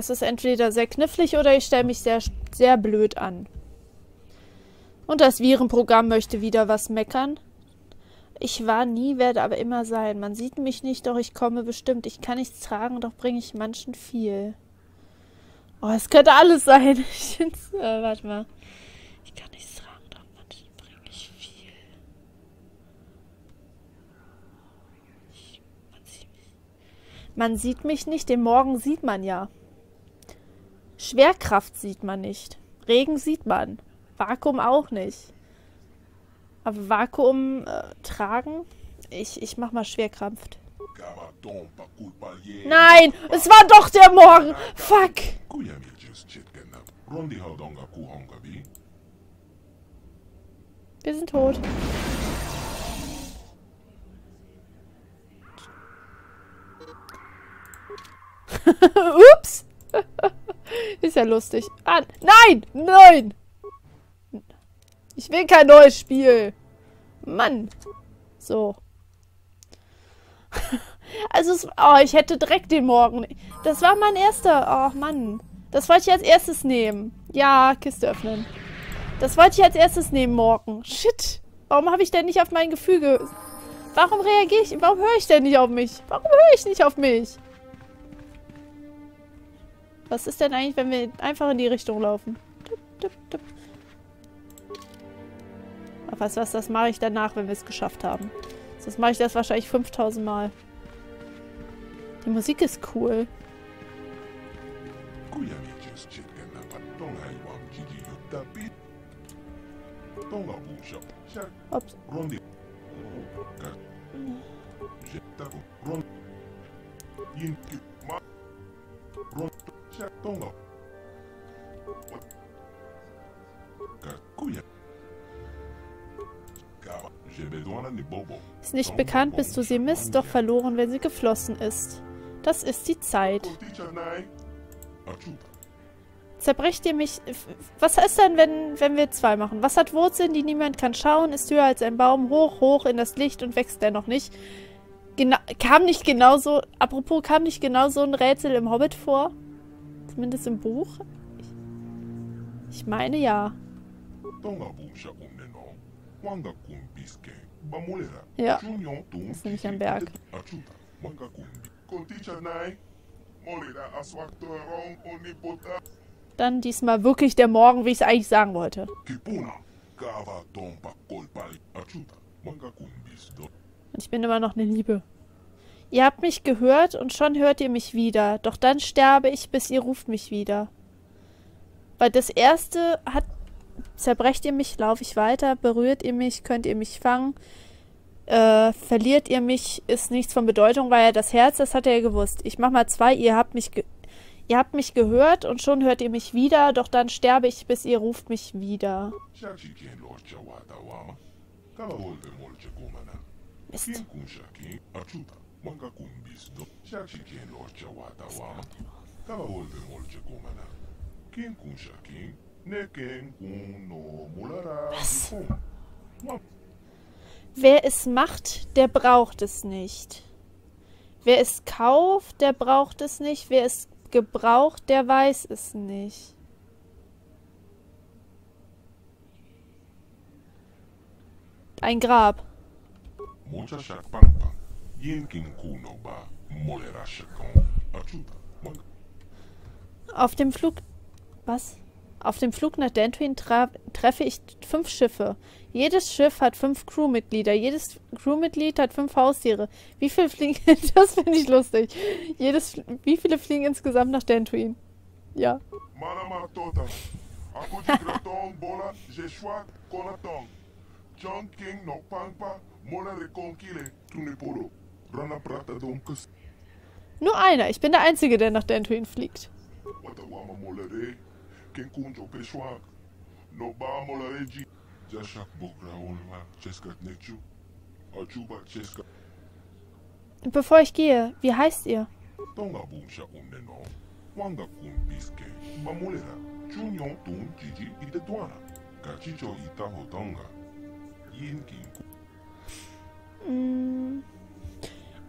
Das ist entweder sehr knifflig oder ich stelle mich sehr, sehr blöd an. Und das Virenprogramm möchte wieder was meckern. Ich war nie, werde aber immer sein. Man sieht mich nicht, doch ich komme bestimmt. Ich kann nichts tragen, doch bringe ich manchen viel. Oh, es könnte alles sein. Ich find's, warte mal. Ich kann nichts tragen, doch manchen bringe ich viel. Man sieht mich nicht, den Morgen sieht man ja. Schwerkraft sieht man nicht. Regen sieht man. Vakuum auch nicht. Aber Vakuum tragen? Ich mach mal Schwerkraft. Nein! Es war doch der Morgen! Fuck! Wir sind tot. Ups! Ist ja lustig. Ah, nein! Nein! Ich will kein neues Spiel. Mann. So. Also, ich hätte direkt den Morgen. Das war mein erster. Oh, Mann. Das wollte ich als erstes nehmen. Ja, Kiste öffnen. Das wollte ich als erstes nehmen, morgen. Shit. Warum habe ich denn nicht auf mein Gefühl Warum reagiere ich? Warum höre ich denn nicht auf mich? Warum höre ich nicht auf mich? Was ist denn eigentlich, wenn wir einfach in die Richtung laufen? Aber weißt du was, das mache ich danach, wenn wir es geschafft haben. Sonst mache ich das wahrscheinlich 5000 Mal. Die Musik ist cool. Ups. Ist nicht bekannt, bis du sie misst, doch verloren, wenn sie geflossen ist. Das ist die Zeit. Zerbrecht ihr mich... Was ist denn, wenn wir zwei machen? Was hat Wurzeln, die niemand kann schauen, ist höher als ein Baum, hoch, hoch in das Licht und wächst dennoch nicht. Kam nicht genau so ein Rätsel im Hobbit vor? Zumindest im Buch? Ich meine ja. Ja, das ist nämlich am Berg. Dann diesmal wirklich der Morgen, wie ich es eigentlich sagen wollte. Und ich bin immer noch eine Liebe. Ihr habt mich gehört und schon hört ihr mich wieder. Doch dann sterbe ich, bis ihr ruft mich wieder. Weil das erste hat... Zerbrecht ihr mich, laufe ich weiter. Berührt ihr mich, könnt ihr mich fangen. Verliert ihr mich, ist nichts von Bedeutung, weil ja das Herz, das hat er ja gewusst. Ich mach mal zwei. Ihr habt mich gehört und schon hört ihr mich wieder. Doch dann sterbe ich, bis ihr ruft mich wieder. Mist. Was? Wer es macht, der braucht es nicht. Wer es kauft, der braucht es nicht. Wer es gebraucht, der weiß es nicht. Ein Grab. Auf dem Flug... Was? Auf dem Flug nach Dantooine treffe ich 5 Schiffe. Jedes Schiff hat 5 Crewmitglieder. Jedes Crewmitglied hat 5 Haustiere. Wie viele fliegen... Das finde ich lustig. Wie viele fliegen insgesamt nach Dantooine? Ja. Nur einer. Ich bin der Einzige, der nach Dantooine fliegt. Bevor ich gehe, wie heißt ihr?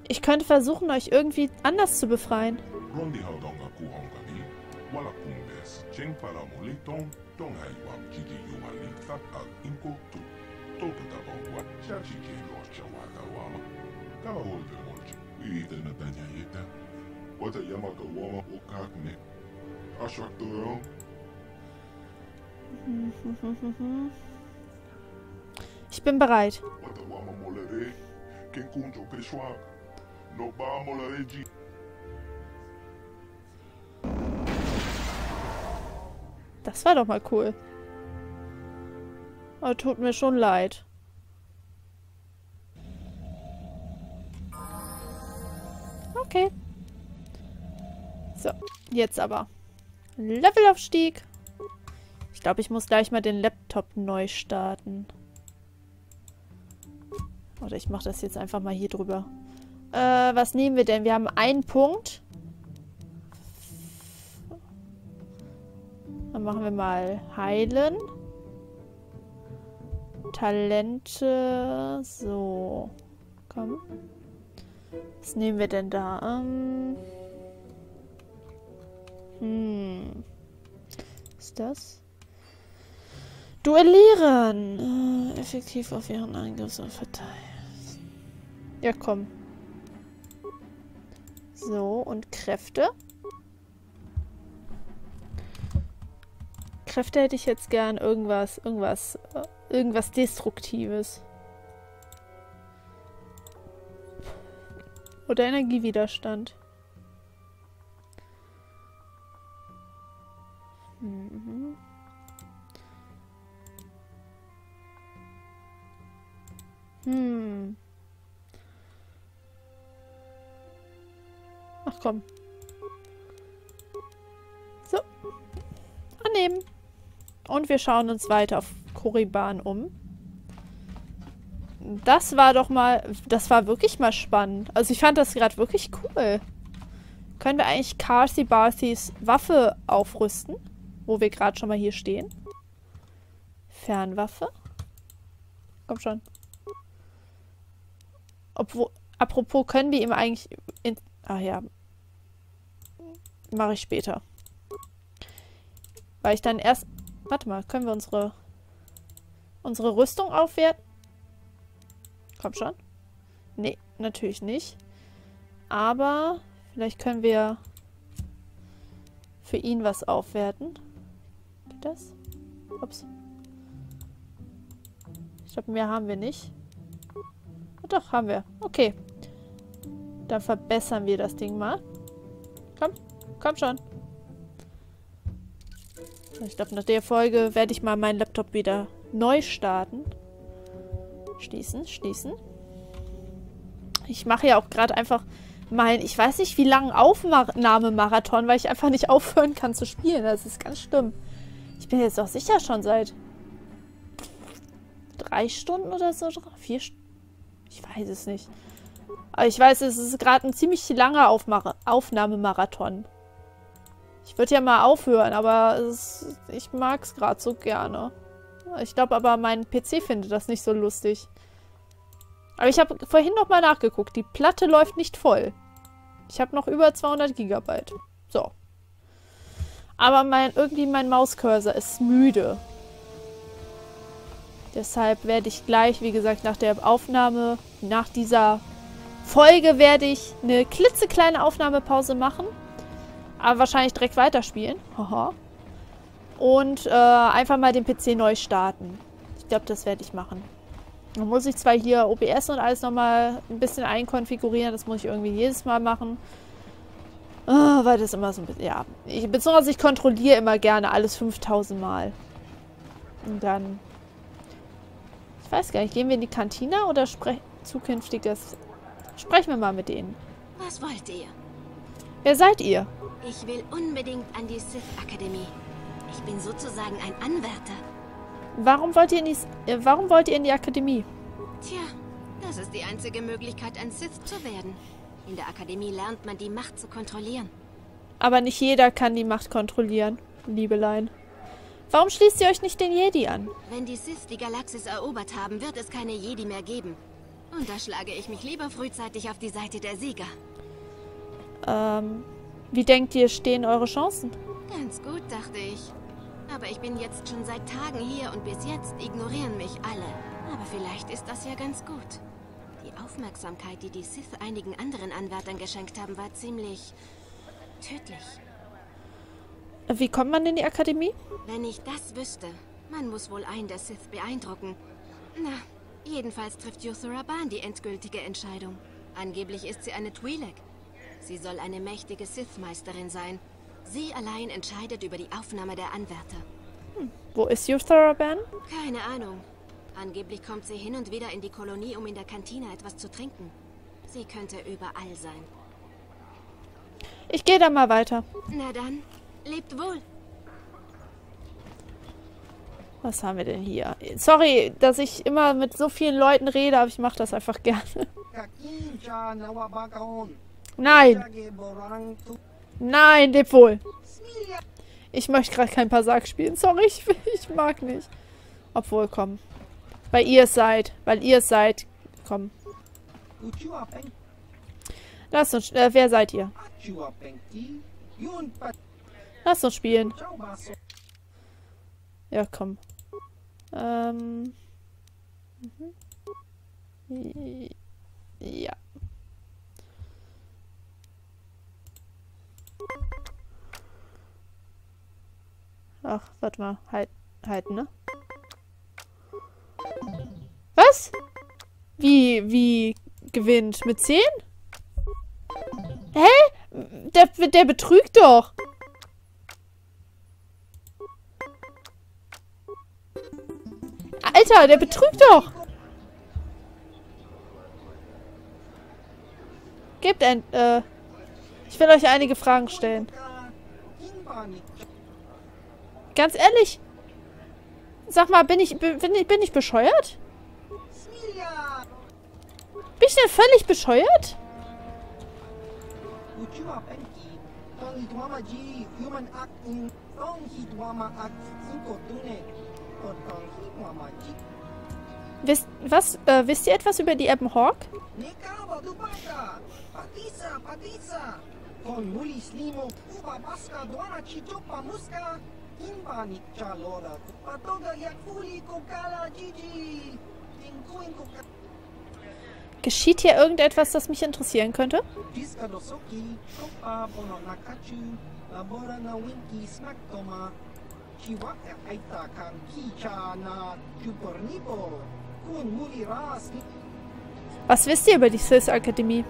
Ich könnte versuchen, euch irgendwie anders zu befreien. wala kumbes cheng pala molitong tong haiwam chiki yumalita al inko tu. Toka tabawa chachi keno chawaka wama. Kama holbe molche, uite na tanya yeta. Wata yamaka wama okakne. Ashwaktoron. Ich bin bereit. Das war doch mal cool. Aber tut mir schon leid. Okay. So, jetzt aber. Levelaufstieg. Ich glaube, ich muss gleich mal den Laptop neu starten. Oder ich mache das jetzt einfach mal hier drüber. Was nehmen wir denn? Wir haben einen Punkt. Dann machen wir mal heilen. Talente. So. Komm. Was nehmen wir denn da? Was ist das? Duellieren. Effektiv auf ihren Angriff und verteilen. Ja, komm. So, und Kräfte. Kräfte hätte ich jetzt gern irgendwas Destruktives. Oder Energiewiderstand. Mhm. Ach komm. So. Annehmen. Und wir schauen uns weiter auf Korriban um. Das war doch mal... Das war wirklich mal spannend. Also ich fand das gerade wirklich cool. Können wir eigentlich Carsi Barthys Waffe aufrüsten? Wo wir gerade schon mal hier stehen. Fernwaffe. Komm schon. Obwohl, apropos, können wir ihm eigentlich... Ach ja. Mache ich später. Weil ich dann erst... Warte mal, können wir unsere Rüstung aufwerten? Komm schon. Nee, natürlich nicht. Aber vielleicht können wir für ihn was aufwerten. Geht das? Ups. Ich glaube, mehr haben wir nicht. Doch, haben wir. Okay. Dann verbessern wir das Ding mal. Komm, komm schon. Ich glaube, nach der Folge werde ich mal meinen Laptop wieder neu starten. Schließen, schließen. Ich mache ja auch gerade einfach meinen, ich weiß nicht, wie langen Aufnahmemarathon, weil ich einfach nicht aufhören kann zu spielen. Das ist ganz schlimm. Ich bin jetzt auch sicher schon seit 3 Stunden oder so, 4 Stunden. Ich weiß es nicht. Aber ich weiß, es ist gerade ein ziemlich langer Aufnahmemarathon. Ich würde ja mal aufhören, aber ich mag es gerade so gerne. Ich glaube aber, mein PC findet das nicht so lustig. Aber ich habe vorhin nochmal nachgeguckt. Die Platte läuft nicht voll. Ich habe noch über 200 GB. So. Aber irgendwie mein Mauscursor ist müde. Deshalb werde ich gleich, wie gesagt, nach der Aufnahme, nach dieser Folge werde ich eine klitzekleine Aufnahmepause machen. Aber wahrscheinlich direkt weiterspielen. Haha. Und einfach mal den PC neu starten. Ich glaube, das werde ich machen. Dann muss ich zwar hier OBS und alles nochmal ein bisschen einkonfigurieren. Das muss ich irgendwie jedes Mal machen. Weil das immer so ein bisschen... Ja. Beziehungsweise ich kontrolliere immer gerne alles 5000 Mal. Und dann... Ich weiß gar nicht, gehen wir in die Kantine oder zukünftiges... Sprechen wir mal mit denen. Was wollt ihr? Wer seid ihr? Ich will unbedingt an die Sith-Akademie. Ich bin sozusagen ein Anwärter. Warum wollt ihr in die Akademie? Tja, das ist die einzige Möglichkeit, ein Sith zu werden. In der Akademie lernt man, die Macht zu kontrollieren. Aber nicht jeder kann die Macht kontrollieren, Liebelein. Warum schließt ihr euch nicht den Jedi an? Wenn die Sith die Galaxis erobert haben, wird es keine Jedi mehr geben. Und da schlage ich mich lieber frühzeitig auf die Seite der Sieger. Wie denkt ihr, stehen eure Chancen? Ganz gut, dachte ich. Aber ich bin jetzt schon seit Tagen hier und bis jetzt ignorieren mich alle. Aber vielleicht ist das ja ganz gut. Die Aufmerksamkeit, die die Sith einigen anderen Anwärtern geschenkt haben, war ziemlich tödlich. Wie kommt man in die Akademie? Wenn ich das wüsste. Man muss wohl einen der Sith beeindrucken. Na, jedenfalls trifft Yuthura Ban die endgültige Entscheidung. Angeblich ist sie eine Twi'lek. Sie soll eine mächtige Sith-Meisterin sein. Sie allein entscheidet über die Aufnahme der Anwärter. Wo ist Yuthura Ban? Keine Ahnung. Angeblich kommt sie hin und wieder in die Kolonie, um in der Kantine etwas zu trinken. Sie könnte überall sein. Ich gehe da mal weiter. Na dann, lebt wohl. Was haben wir denn hier? Sorry, dass ich immer mit so vielen Leuten rede, aber ich mache das einfach gerne. Nein! Nein, leb wohl! Ich möchte gerade kein Pasak spielen. Sorry, ich mag nicht. Obwohl, komm. Weil ihr seid. Komm. Lasst uns... wer seid ihr? Lasst uns spielen. Ja, komm. Ja. Ach, warte mal. Halten, ne? Was? Wie gewinnt? Mit 10? Hä? Der betrügt doch. Alter, der betrügt doch. Gebt ein... ich will euch einige Fragen stellen. Ganz ehrlich. Sag mal, bin ich bescheuert? Bin ich denn völlig bescheuert? Wisst ihr etwas über die Ebon Hawk? Geschieht hier irgendetwas, das mich interessieren könnte? Was wisst ihr über die Sith Akademie?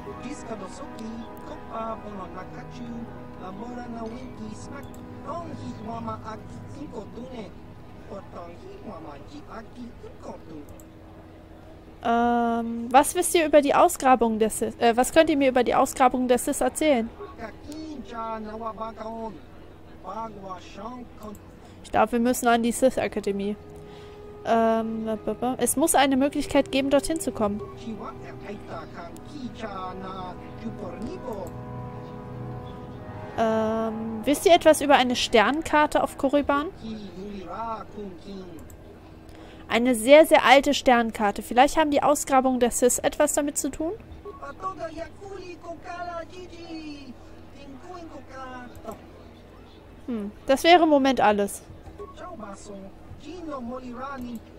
Was wisst ihr über die Ausgrabung der Sith? Was könnt ihr mir über die Ausgrabung der Sith erzählen? Ich glaube, wir müssen an die Sith Akademie. Es muss eine Möglichkeit geben, dorthin zu kommen. Wisst ihr etwas über eine Sternkarte auf Korriban? Eine sehr, sehr alte Sternkarte. Vielleicht haben die Ausgrabungen der Sith etwas damit zu tun? Das wäre im Moment alles. Gino Molirani.